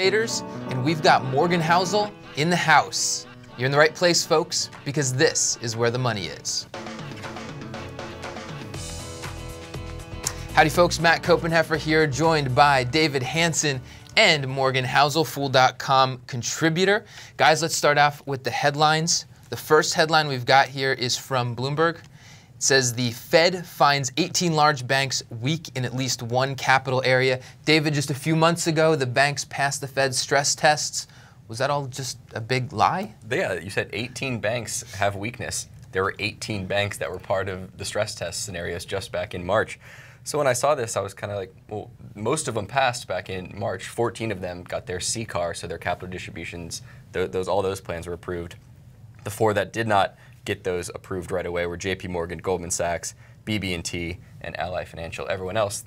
And we've got Morgan Housel in the house. You're in the right place, folks, because this is where the money is. Howdy, folks. Matt Koppenheffer here, joined by David Hansen and Morgan Housel, Fool.com contributor. Guys, let's start off with the headlines. The first headline we've got here is from Bloomberg. It says the Fed finds 18 large banks weak in at least one capital area. David, just a few months ago, the banks passed the Fed's stress tests. Was that all just a big lie? Yeah, you said 18 banks have weakness. There were 18 banks that were part of the stress test scenarios just back in March. So when I saw this, I was kind of like, well, most of them passed back in March. 14 of them got their CCAR, so their capital distributions, all those plans were approved. The four that did not get those approved right away were JPMorgan, Goldman Sachs, BB&T, and Ally Financial. Everyone else,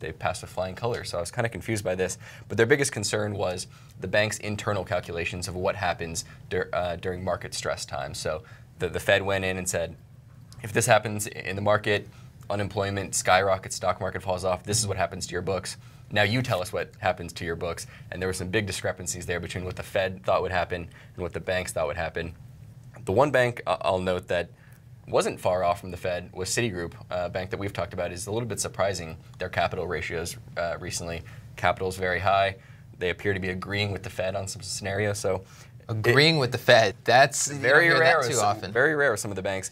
they passed with flying colors, so I was kind of confused by this. But their biggest concern was the bank's internal calculations of what happens during market stress time. So the Fed went in and said, if this happens in the market, unemployment skyrockets, stock market falls off, this is what happens to your books. Now you tell us what happens to your books. And there were some big discrepancies there between what the Fed thought would happen and what the banks thought would happen. The one bank I'll note that wasn't far off from the Fed was Citigroup, a bank that we've talked about is a little bit surprising, their capital ratios recently. Capital's very high. They appear to be agreeing with the Fed on some scenarios. So agreeing with the Fed, that's very rare too often. Very rare with some of the banks.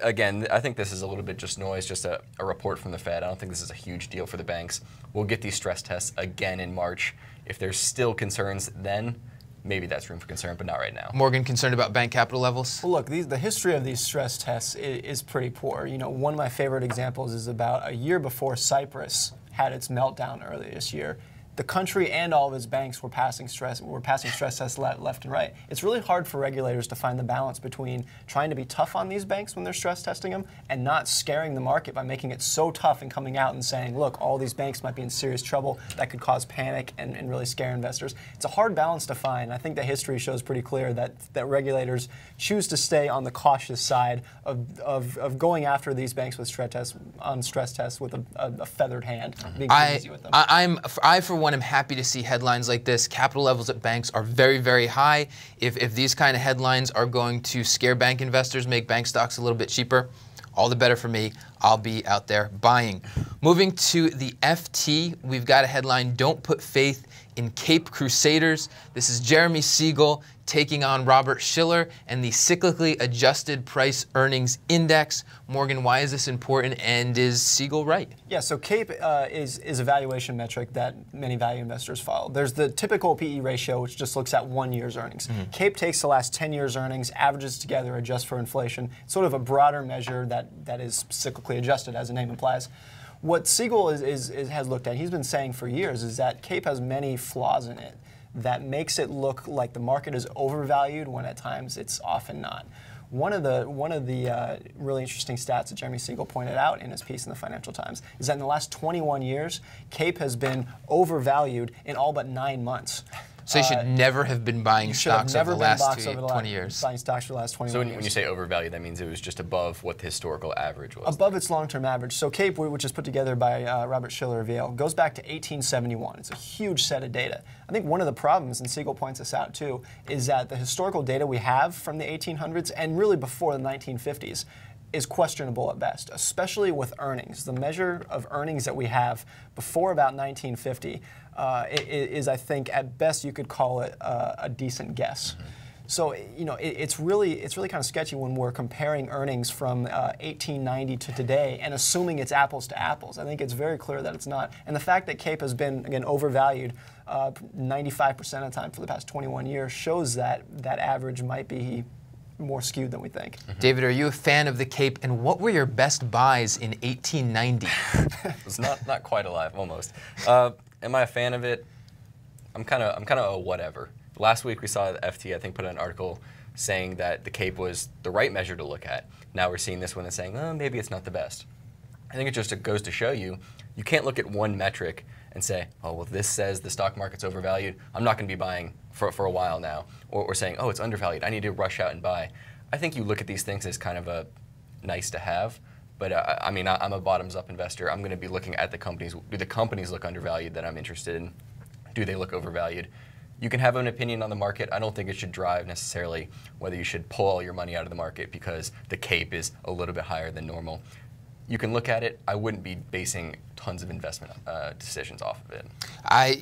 Again, I think this is a little bit just noise, just a report from the Fed. I don't think this is a huge deal for the banks. We'll get these stress tests again in March. If there's still concerns then, maybe that's room for concern, but not right now. Morgan, concerned about bank capital levels? Well, look, the history of these stress tests is pretty poor. You know, one of my favorite examples is about a year before Cyprus had its meltdown earlier this year. The country and all of its banks were passing stress tests left and right. It's really hard for regulators to find the balance between trying to be tough on these banks when they're stress testing them and not scaring the market by making it so tough and coming out and saying, look, all these banks might be in serious trouble. That could cause panic and really scare investors. It's a hard balance to find. I think the history shows pretty clear that regulators choose to stay on the cautious side of going after these banks with stress tests with a feathered hand. Being easy with them. I, for one, am happy to see headlines like this. Capital levels at banks are very, very high. If these kind of headlines are going to scare bank investors, make bank stocks a little bit cheaper, all the better for me. I'll be out there buying. Moving to the FT, we've got a headline, Don't Put Faith in CAPE Crusaders. This is Jeremy Siegel taking on Robert Shiller and the cyclically adjusted price earnings index. Morgan, why is this important and is Siegel right? Yeah, so CAPE is a valuation metric that many value investors follow. There's the typical PE ratio, which just looks at 1 year's earnings. CAPE takes the last 10 years' earnings, averages together, adjusts for inflation. It's sort of a broader measure that is cyclically adjusted, as the name implies. What Siegel has looked at, he's been saying for years, is that CAPE has many flaws in it that makes it look like the market is overvalued when at times it's often not. One of the really interesting stats that Jeremy Siegel pointed out in his piece in the Financial Times is that in the last 21 years, CAPE has been overvalued in all but 9 months. So you should never have been buying stocks over the last 20 years. Buying stocks for the last 21 years. So when you say overvalued, that means it was just above what the historical average was. Above its long-term average. So CAPE, which is put together by Robert Shiller of Yale, goes back to 1871. It's a huge set of data. I think one of the problems, and Siegel points this out too, is that the historical data we have from the 1800s and really before the 1950s is questionable at best, especially with earnings. The measure of earnings that we have before about 1950 is, I think, at best you could call it a decent guess. So you know, it's really kind of sketchy when we're comparing earnings from 1890 to today and assuming it's apples to apples. I think it's very clear that it's not. And the fact that CAPE has been, again, overvalued 95% of the time for the past 21 years shows that that average might be more skewed than we think. David, are you a fan of the CAPE, and what were your best buys in 1890? It's not quite alive, almost. Am I a fan of it? I'm kind of a whatever. Last week we saw the FT, I think, put out an article saying that the CAPE was the right measure to look at. Now we're seeing this one and saying, oh, maybe it's not the best. I think it just goes to show you can't look at one metric and say, oh, well, this says the stock market's overvalued. I'm not going to be buying for a while now. Or saying, oh, it's undervalued. I need to rush out and buy. I think you look at these things as kind of a nice to have. But I mean, I'm a bottoms up investor. I'm going to be looking at the companies. Do the companies look undervalued that I'm interested in? Do they look overvalued? you can have an opinion on the market. I don't think it should drive necessarily whether you should pull all your money out of the market because the CAPE is a little bit higher than normal. You can look at it. I wouldn't be basing tons of investment decisions off of it. I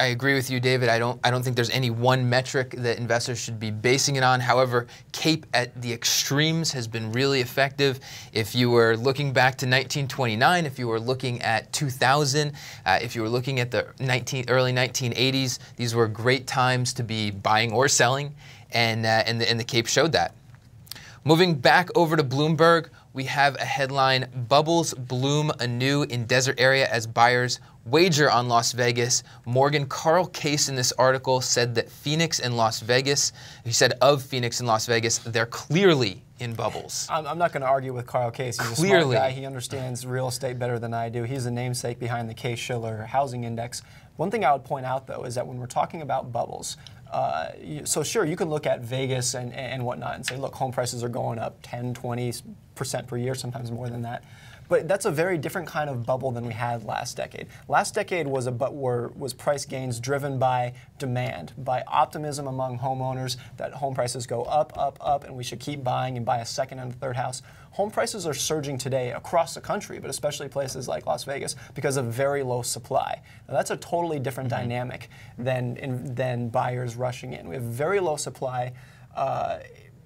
agree with you, David. I don't think there's any one metric that investors should be basing it on. However, CAPE at the extremes has been really effective. If you were looking back to 1929, if you were looking at 2000, if you were looking at the early 1980s, these were great times to be buying or selling, and the CAPE showed that. Moving back over to Bloomberg, we have a headline, "Bubbles Bloom Anew in Desert Area as Buyers Wager on Las Vegas." Morgan Carl Case in this article said that Phoenix and Las Vegas, he said of Phoenix and Las Vegas, they're clearly in bubbles. I'm not going to argue with Carl Case. He's clearly a smart guy. He understands real estate better than I do. He's the namesake behind the Case-Shiller Housing Index. One thing I would point out, though, is that when we're talking about bubbles, so sure, you can look at Vegas and whatnot and say, look, home prices are going up 10, 20% per year, sometimes more than that. But that's a very different kind of bubble than we had last decade. Last decade was price gains driven by demand, by optimism among homeowners that home prices go up, up, up, and we should keep buying and buy a second and a third house. Home prices are surging today across the country, but especially places like Las Vegas, because of very low supply. Now, that's a totally different dynamic than buyers rushing in. We have very low supply,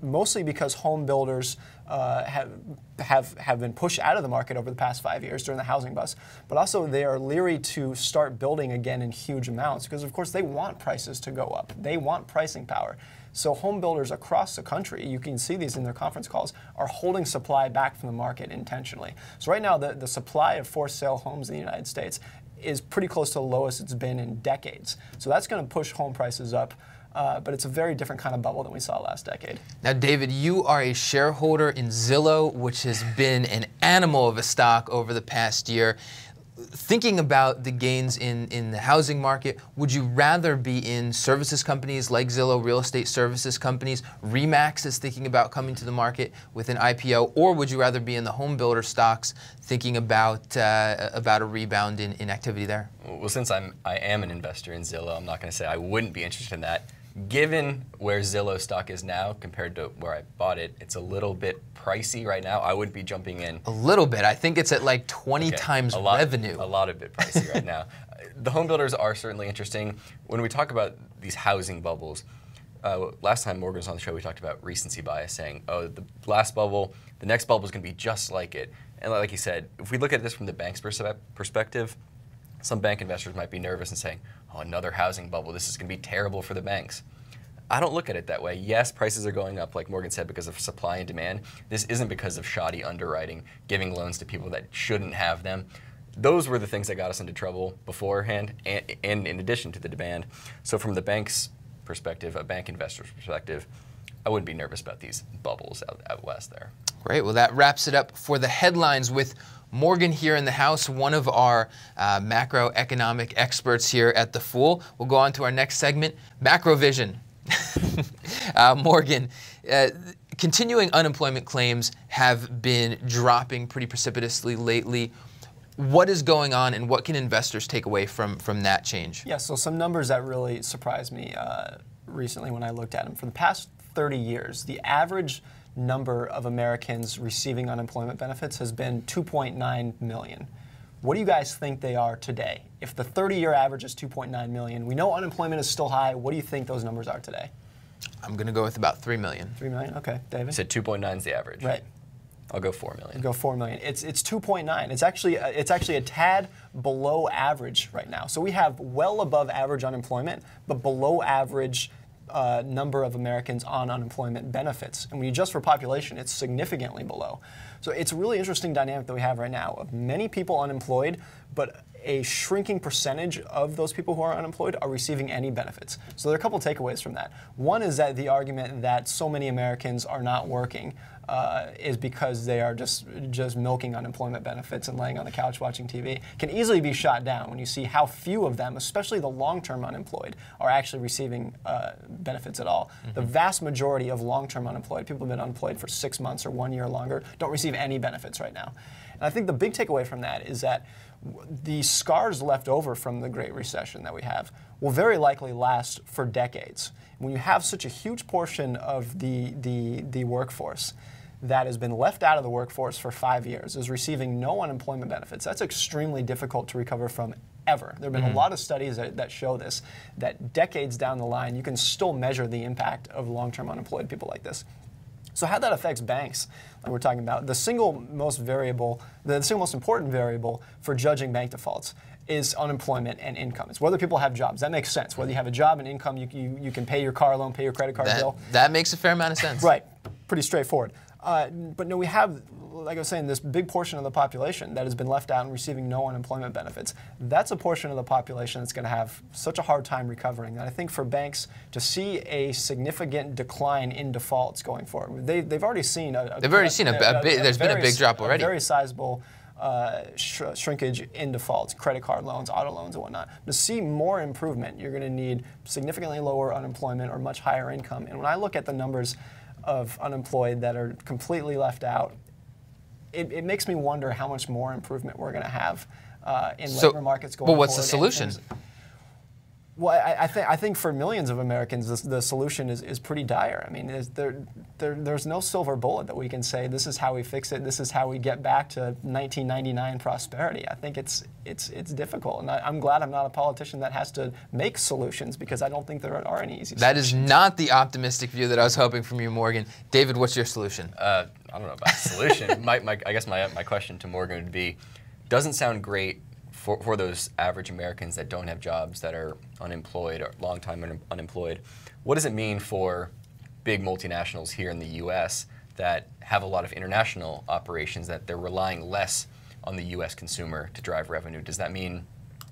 mostly because home builders have been pushed out of the market over the past 5 years during the housing bust, but also they are leery to start building again in huge amounts because, of course, they want prices to go up. They want pricing power. So home builders across the country, you can see these in their conference calls, are holding supply back from the market intentionally. So right now, the supply of for-sale homes in the United States is pretty close to the lowest it's been in decades. So that's going to push home prices up. But it's a very different kind of bubble than we saw last decade. Now, David, you are a shareholder in Zillow, which has been an animal of a stock over the past year. Thinking about the gains in the housing market, would you rather be in services companies like Zillow, real estate services companies? RE/MAX is thinking about coming to the market with an IPO, or would you rather be in the home builder stocks thinking about a rebound in activity there? Well, since I am an investor in Zillow, I'm not going to say I wouldn't be interested in that. Given where Zillow stock is now compared to where I bought it, it's a little bit pricey right now. I wouldn't be jumping in. A little bit. I think it's at like 20 times revenue. A lot of bit pricey right now. The home builders are certainly interesting. When we talk about these housing bubbles, last time Morgan was on the show, we talked about recency bias, saying, oh, the last bubble, the next bubble is going to be just like it. And like he said, if we look at this from the bank's perspective, some bank investors might be nervous and saying, oh, another housing bubble, this is going to be terrible for the banks. I don't look at it that way. Yes, prices are going up, like Morgan said, because of supply and demand. This isn't because of shoddy underwriting, giving loans to people that shouldn't have them. Those were the things that got us into trouble beforehand, and in addition to the demand. So from the bank's perspective, a bank investor's perspective, I wouldn't be nervous about these bubbles out west there. Great. Well, that wraps it up for the headlines with Morgan here in the house, one of our macroeconomic experts here at The Fool. We'll go on to our next segment, Macrovision. Morgan, continuing unemployment claims have been dropping pretty precipitously lately. What is going on and what can investors take away from that change? Yeah, so some numbers that really surprised me recently when I looked at them. For the past 30 years, the average number of Americans receiving unemployment benefits has been 2.9 million. What do you guys think they are today? If the 30-year average is 2.9 million, we know unemployment is still high. What do you think those numbers are today? I'm going to go with about 3 million. 3 million? Okay. David? You said 2.9 is the average. Right. I'll go 4 million. Go 4 million. It's 2.9. It's actually a tad below average right now. So we have well above average unemployment, but below average number of Americans on unemployment benefits. And when you adjust for population, it's significantly below. So it's a really interesting dynamic that we have right now of many people unemployed, but a shrinking percentage of those people who are unemployed are receiving any benefits. So there are a couple takeaways from that. One is that the argument that so many Americans are not working is because they are just milking unemployment benefits and laying on the couch watching TV can easily be shot down when you see how few of them, especially the long-term unemployed, are actually receiving benefits at all. The vast majority of long-term unemployed, people who have been unemployed for 6 months or 1 year or longer, don't receive any benefits right now. And I think the big takeaway from that is that the scars left over from the Great Recession that we have will very likely last for decades. When you have such a huge portion of the workforce that has been left out of the workforce for 5 years, is receiving no unemployment benefits, that's extremely difficult to recover from ever. There have been a lot of studies that show this, that decades down the line, you can still measure the impact of long-term unemployed people like this. So how that affects banks, like we're talking about, the single most important variable for judging bank defaults is unemployment and income. It's whether people have jobs. That makes sense. Whether you have a job and income, you can pay your car loan, pay your credit card bill. That makes a fair amount of sense. Right. Pretty straightforward. But no, we have, like I was saying, this big portion of the population that has been left out and receiving no unemployment benefits. That's a portion of the population that's going to have such a hard time recovering that I think for banks to see a significant decline in defaults going forward, they've already seen a big drop already. A very sizable shrinkage in defaults, credit card loans, auto loans, and whatnot. To see more improvement, you're going to need significantly lower unemployment or much higher income. And when I look at the numbers of unemployed that are completely left out, it makes me wonder how much more improvement we're going to have in labor markets going forward. But what's the solution? Well, I think for millions of Americans, the solution is pretty dire. I mean, there's no silver bullet that we can say, this is how we fix it, this is how we get back to 1999 prosperity. I think it's difficult, and I'm glad I'm not a politician that has to make solutions, because I don't think there are any easy solutions. That is not the optimistic view that I was hoping from you, Morgan. David, what's your solution? I don't know about the solution. I guess my question to Morgan would be, doesn't sound great for those average Americans that don't have jobs, that are unemployed or long-time unemployed. What does it mean for big multinationals here in the U.S. that have a lot of international operations, that they're relying less on the U.S. consumer to drive revenue? Does that mean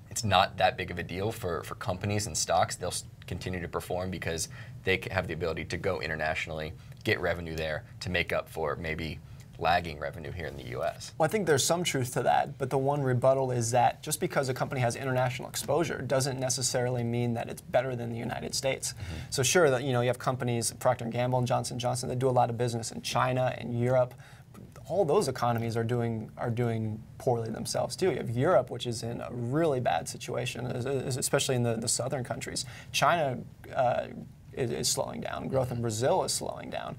it's not that big of a deal for companies and stocks? They'll continue to perform because they have the ability to go internationally, get revenue there to make up for maybe lagging revenue here in the U.S. Well, I think there's some truth to that, but the one rebuttal is that just because a company has international exposure doesn't necessarily mean that it's better than the United States. So sure, that you have companies, Procter & Gamble and Johnson & Johnson, that do a lot of business in China and Europe. All those economies are doing poorly themselves too. You have Europe, which is in a really bad situation, especially in the southern countries. China is slowing down. Growth in Brazil is slowing down.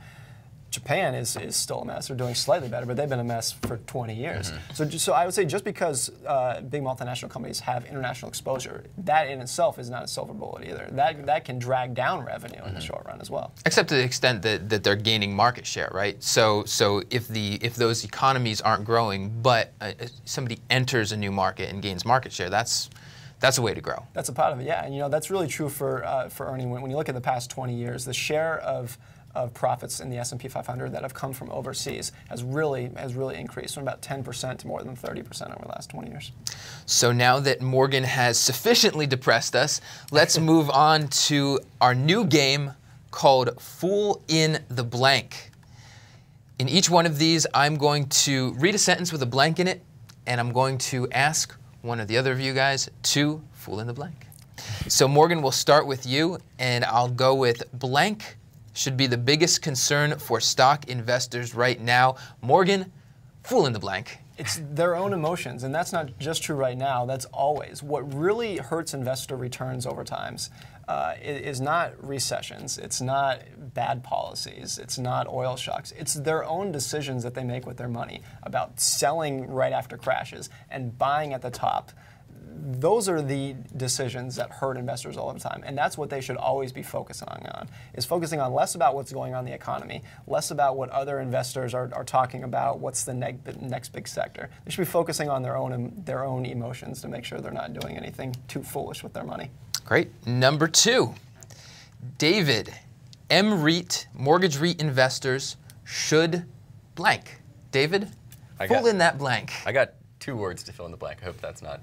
Japan is still a mess. They're doing slightly better, but they've been a mess for 20 years. So I would say just because big multinational companies have international exposure, that in itself is not a silver bullet either. That can drag down revenue in the short run as well. Except to the extent that they're gaining market share, right? So if those economies aren't growing, but somebody enters a new market and gains market share, that's a way to grow. That's a part of it, yeah. And that's really true for Ernie. When you look at the past 20 years, the share of profits in the S&P 500 that have come from overseas has really increased from about 10% to more than 30% over the last 20 years. So now that Morgan has sufficiently depressed us, let's move on to our new game called Fool in the Blank. In each one of these, I'm going to read a sentence with a blank in it, and I'm going to ask one or the other of you guys to fool in the blank. So Morgan, we'll start with you, and I'll go with blank should be the biggest concern for stock investors right now. Morgan, fool in the blank. It's their own emotions, and that's not just true right now, that's always. What really hurts investor returns over times is not recessions, it's not bad policies, it's not oil shocks. It's their own decisions that they make with their money about selling right after crashes and buying at the top. Those are the decisions that hurt investors all the time, and that's what they should always be focusing on, is focusing on less about what's going on in the economy, less about what other investors are talking about, what's the next big sector. They should be focusing on their own emotions to make sure they're not doing anything too foolish with their money. Great. Number two, David, mREIT, mortgage REIT investors should blank. David, fool in that blank. I got 2 words to fill in the blank. I hope that's not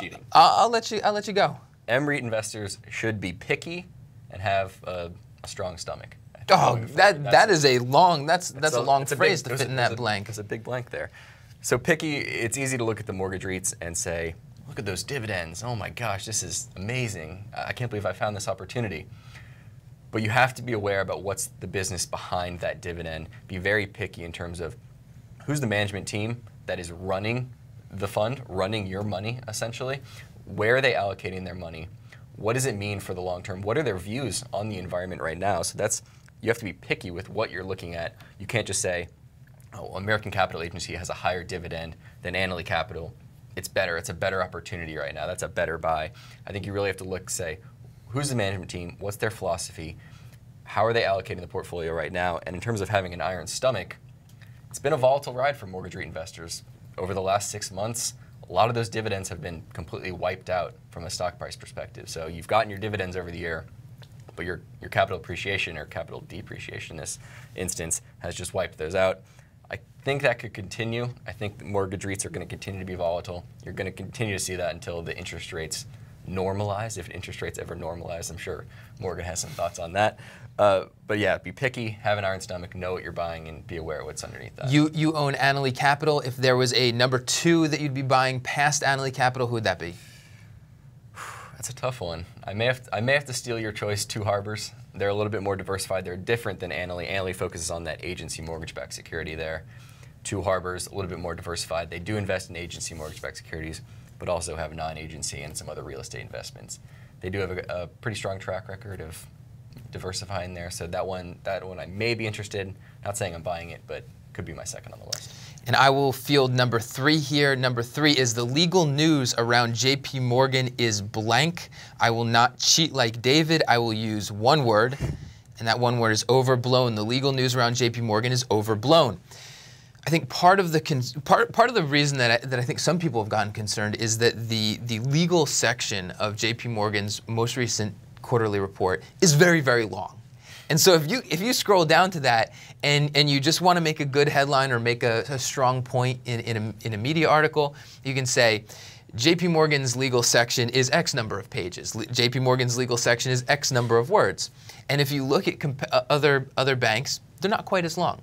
cheating. I'll let you go. mREIT investors should be picky and have a strong stomach. Oh, that's a long phrase to fit in that blank. There's a big blank there. So picky, it's easy to look at the mortgage REITs and say, look at those dividends. Oh my gosh, this is amazing. I can't believe I found this opportunity. But you have to be aware about what's the business behind that dividend. Be very picky in terms of who's the management team, that is running the fund, running your money essentially. Where are they allocating their money? What does it mean for the long term? What are their views on the environment right now? So that's, you have to be picky with what you're looking at. You can't just say, oh, American Capital Agency has a higher dividend than Annaly Capital. It's better. It's a better opportunity right now. That's a better buy. I think you really have to look, say, who's the management team? What's their philosophy? How are they allocating the portfolio right now? And in terms of having an iron stomach, it's been a volatile ride for mortgage REIT investors. Over the last 6 months, a lot of those dividends have been completely wiped out from a stock price perspective. So you've gotten your dividends over the year, but your capital appreciation or capital depreciation in this instance has just wiped those out. I think that could continue. I think mortgage REITs are going to continue to be volatile. You're going to continue to see that until the interest rates normalize, if interest rates ever normalize. I'm sure Morgan has some thoughts on that. But yeah, be picky, have an iron stomach, know what you're buying, and be aware of what's underneath that. You own Annaly Capital. If there was a number two that you'd be buying past Annaly Capital, who would that be? That's a tough one. I may have to steal your choice, Two Harbors. They're a little bit more diversified. They're different than Annaly. Annaly focuses on that agency mortgage-backed security there. Two Harbors, a little bit more diversified. They do invest in agency mortgage-backed securities, but also have non-agency and some other real estate investments. They do have a pretty strong track record of diversifying there, so that one I may be interested in. Not saying I'm buying it, but could be my second on the list. And I will field number three here. Number three is the legal news around JPMorgan is blank. I will not cheat like David. I will use one word, and that one word is overblown. The legal news around JPMorgan is overblown. I think part of the reason that I think some people have gotten concerned is that the legal section of JPMorgan's most recent quarterly report is very, very long. And so if you scroll down to that and you just want to make a good headline or make a strong point in a media article, you can say, JPMorgan's legal section is X number of pages. JPMorgan's legal section is X number of words. And if you look at other banks, they're not quite as long.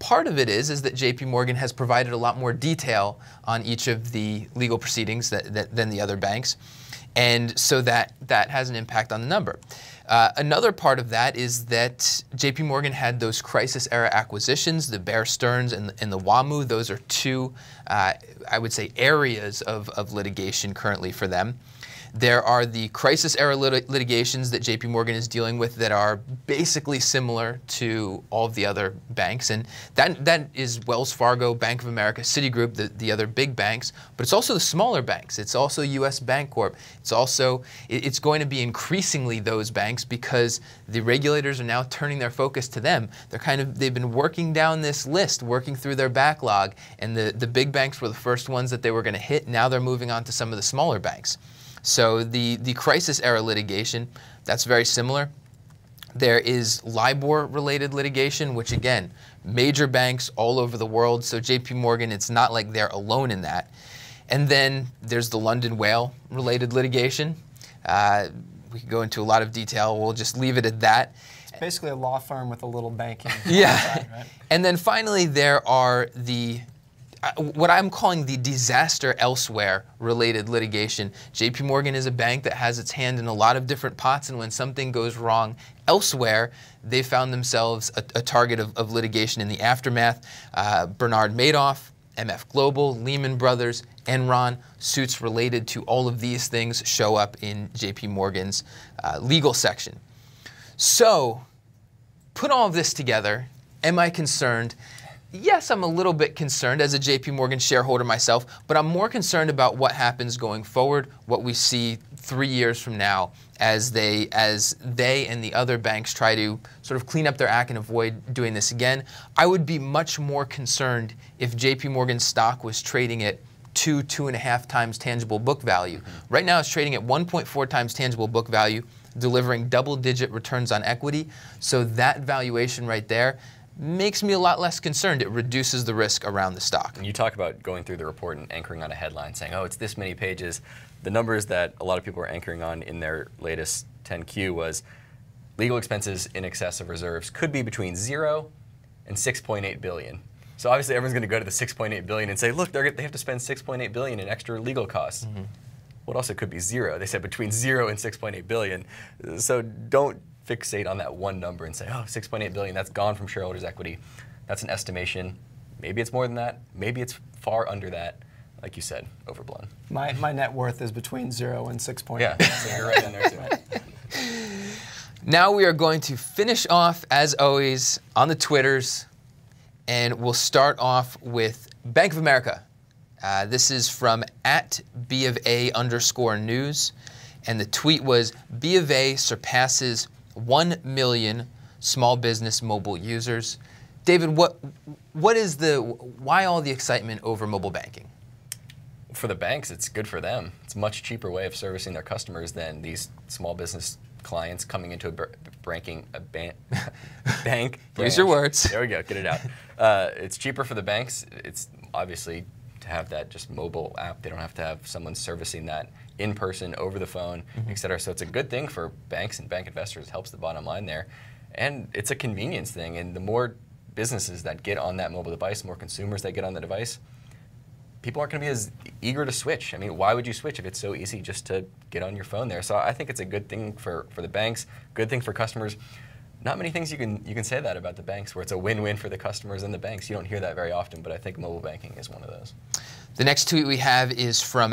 Part of it is that JPMorgan has provided a lot more detail on each of the legal proceedings than the other banks. And so that has an impact on the number. Another part of that is that JPMorgan had those crisis-era acquisitions, the Bear Stearns and the WaMu. Those are two, I would say, areas of litigation currently for them. There are the crisis-era litigations that JPMorgan is dealing with that are basically similar to all of the other banks. And that is Wells Fargo, Bank of America, Citigroup, the other big banks. But it's also the smaller banks. It's also U.S. Bancorp. It's also, it's going to be increasingly those banks because the regulators are now turning their focus to them. They've been working down this list, working through their backlog. And the big banks were the first ones that they were going to hit. Now they're moving on to some of the smaller banks. So the crisis-era litigation, that's very similar. There is LIBOR-related litigation, which again, major banks all over the world. So JPMorgan, it's not like they're alone in that. And then there's the London Whale-related litigation. We could go into a lot of detail. We'll just leave it at that. It's basically a law firm with a little banking. Yeah. Right? And then finally, there are the what I'm calling the disaster elsewhere related litigation. JPMorgan is a bank that has its hand in a lot of different pots, and when something goes wrong elsewhere, they found themselves a target of litigation in the aftermath. Bernard Madoff, MF Global, Lehman Brothers, Enron, suits related to all of these things show up in JPMorgan's legal section. So put all of this together, am I concerned? Yes, I'm a little bit concerned as a JPMorgan shareholder myself, but I'm more concerned about what happens going forward, what we see 3 years from now as they and the other banks try to sort of clean up their act and avoid doing this again. I would be much more concerned if JPMorgan stock was trading at 2.5 times tangible book value. Mm-hmm. Right now it's trading at 1.4 times tangible book value, delivering double-digit returns on equity. So that valuation right there makes me a lot less concerned. It reduces the risk around the stock. And you talk about going through the report and anchoring on a headline saying, oh, it's this many pages. The numbers that a lot of people are anchoring on in their latest 10Q was legal expenses in excess of reserves could be between 0 and $6.8 billion. So obviously everyone's going to go to the $6.8 billion and say, look, they have to spend $6.8 billion in extra legal costs. Mm-hmm. Well, it also could be 0. They said between 0 and $6.8 billion. So don't fixate on that one number and say, oh, $6.8 billion, that's gone from shareholders' equity. That's an estimation. Maybe it's more than that. Maybe it's far under that. Like you said, overblown. My net worth is between 0 and 6 points. Yeah, so you're right in there too. Now we are going to finish off, as always, on the Twitters, and we'll start off with Bank of America. This is from @BofA_news, and the tweet was, B of A surpasses 1 million small business mobile users. David, what is why all the excitement over mobile banking? For the banks, it's good for them. It's a much cheaper way of servicing their customers than these small business clients coming into a bank. Use your words. There we go. Get it out. It's cheaper for the banks. It's obviously to have that just mobile app. They don't have to have someone servicing that in person, over the phone, et cetera. So it's a good thing for banks and bank investors. It helps the bottom line there. And it's a convenience thing. And the more businesses that get on that mobile device, the more consumers that get on the device, people aren't going to be as eager to switch. I mean, why would you switch if it's so easy just to get on your phone there? So I think it's a good thing for the banks, good thing for customers. Not many things you can say that about the banks, where it's a win-win for the customers and the banks. You don't hear that very often, but I think mobile banking is one of those. The next tweet we have is from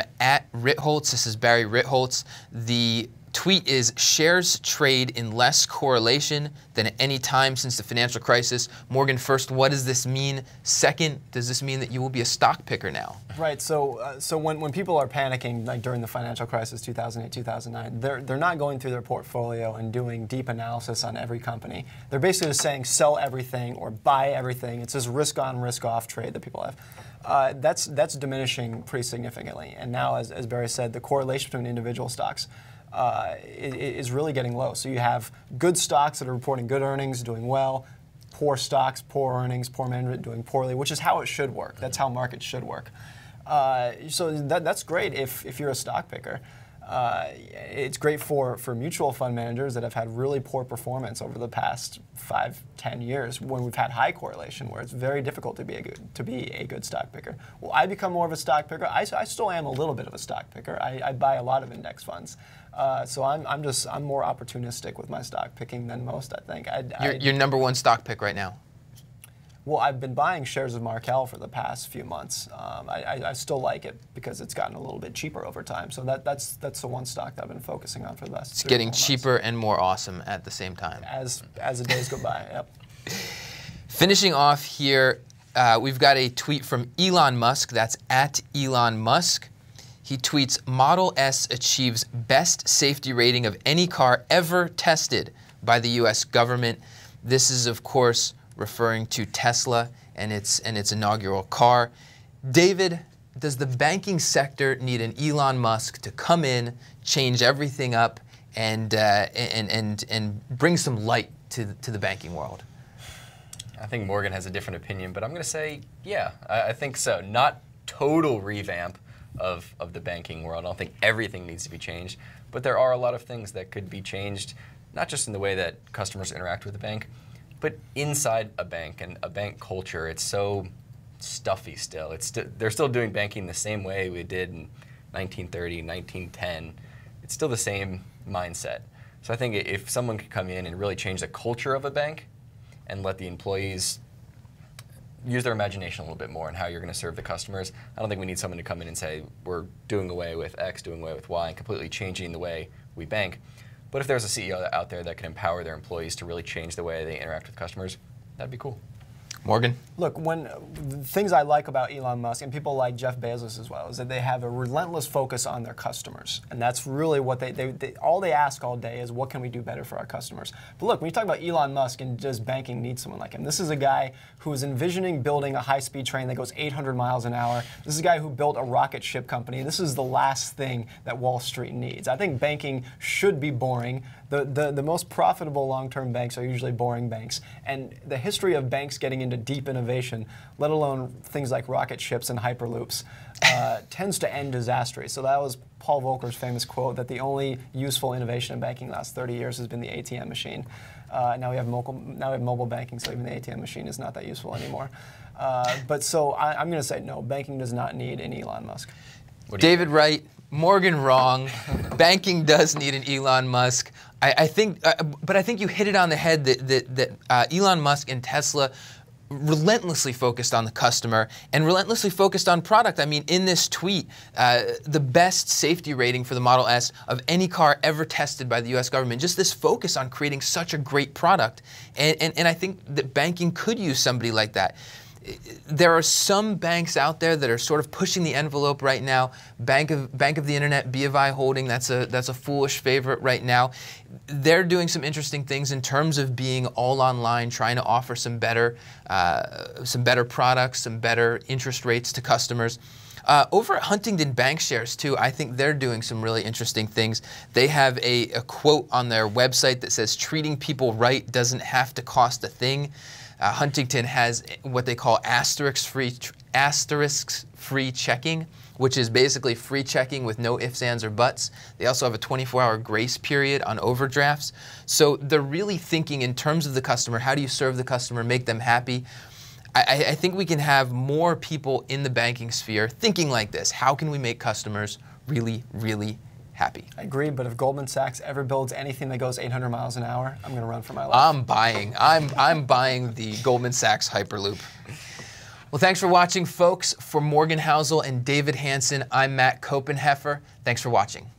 @Ritholtz. This is Barry Ritholtz. The tweet is, shares trade in less correlation than at any time since the financial crisis. Morgan, first, what does this mean? Second, does this mean that you will be a stock picker now? Right, so when people are panicking, like during the financial crisis, 2008, 2009, they're not going through their portfolio and doing deep analysis on every company. They're basically just saying sell everything or buy everything. It's this risk on, risk off trade that people have. That's diminishing pretty significantly. And now, as Barry said, the correlation between individual stocks is really getting low. So you have good stocks that are reporting good earnings, doing well, poor stocks, poor earnings, poor management, doing poorly, which is how it should work. That's how markets should work. So that's great if you're a stock picker. It's great for mutual fund managers that have had really poor performance over the past 5, 10 years when we've had high correlation, where it's very difficult to be a good stock picker. Well, I become more of a stock picker. I still am a little bit of a stock picker. I buy a lot of index funds. So I'm more opportunistic with my stock picking than most, I think. Your number one stock pick right now? Well, I've been buying shares of Markel for the past few months. I still like it because it's gotten a little bit cheaper over time. So that's the one stock that I've been focusing on for the last. It's getting cheaper and more awesome at the same time. As the days go by. Yep. Finishing off here, we've got a tweet from Elon Musk. That's @ElonMusk. He tweets, Model S achieves best safety rating of any car ever tested by the US government. This is, of course, referring to Tesla and its inaugural car. David, does the banking sector need an Elon Musk to come in, change everything up, and bring some light to the banking world? I think Morgan has a different opinion, but I'm going to say, yeah, I think so. Not total revamp of the banking world. I don't think everything needs to be changed, but there are a lot of things that could be changed, not just in the way that customers interact with the bank, but inside a bank and a bank culture. It's so stuffy still. They're still doing banking the same way we did in 1930, 1910. It's still the same mindset. So I think if someone could come in and really change the culture of a bank and let the employees use their imagination a little bit more in how you're going to serve the customers. I don't think we need someone to come in and say, we're doing away with X, doing away with Y, and completely changing the way we bank. But if there's a CEO out there that can empower their employees to really change the way they interact with customers, that'd be cool. Morgan? Look, the things I like about Elon Musk and people like Jeff Bezos as well is that they have a relentless focus on their customers. And that's really what all they ask all day is, what can we do better for our customers? But look, when you talk about Elon Musk and does banking need someone like him, this is a guy who is envisioning building a high-speed train that goes 800 miles an hour. This is a guy who built a rocket ship company. This is the last thing that Wall Street needs. I think banking should be boring. The most profitable long-term banks are usually boring banks. And the history of banks getting into deep innovation, let alone things like rocket ships and hyperloops, tends to end disastrously. So that was Paul Volcker's famous quote that the only useful innovation in banking in the last 30 years has been the ATM machine. Now we have mobile banking, so even the ATM machine is not that useful anymore. But I'm going to say no, banking does not need an Elon Musk. David right, Morgan wrong. Banking does need an Elon Musk. I think, but I think you hit it on the head that Elon Musk and Tesla relentlessly focused on the customer and relentlessly focused on product. I mean, in this tweet, the best safety rating for the Model S of any car ever tested by the U.S. government, just this focus on creating such a great product. And I think that banking could use somebody like that. There are some banks out there that are sort of pushing the envelope right now. Bank of the Internet, B of I Holding, that's a foolish favorite right now. They're doing some interesting things in terms of being all online, trying to offer some better products, some better interest rates to customers. Over at Huntington Bank Shares, too, I think they're doing some really interesting things. They have a quote on their website that says, "Treating people right doesn't have to cost a thing." Huntington has what they call asterisk-free checking, which is basically free checking with no ifs, ands, or buts. They also have a 24-hour grace period on overdrafts. So they're really thinking in terms of the customer. How do you serve the customer, make them happy? I think we can have more people in the banking sphere thinking like this. How can we make customers really, really happy? I agree, but if Goldman Sachs ever builds anything that goes 800 miles an hour, I'm going to run for my life. I'm buying. I'm buying the Goldman Sachs Hyperloop. Well, thanks for watching, folks. For Morgan Housel and David Hansen, I'm Matt Koppenheffer. Thanks for watching.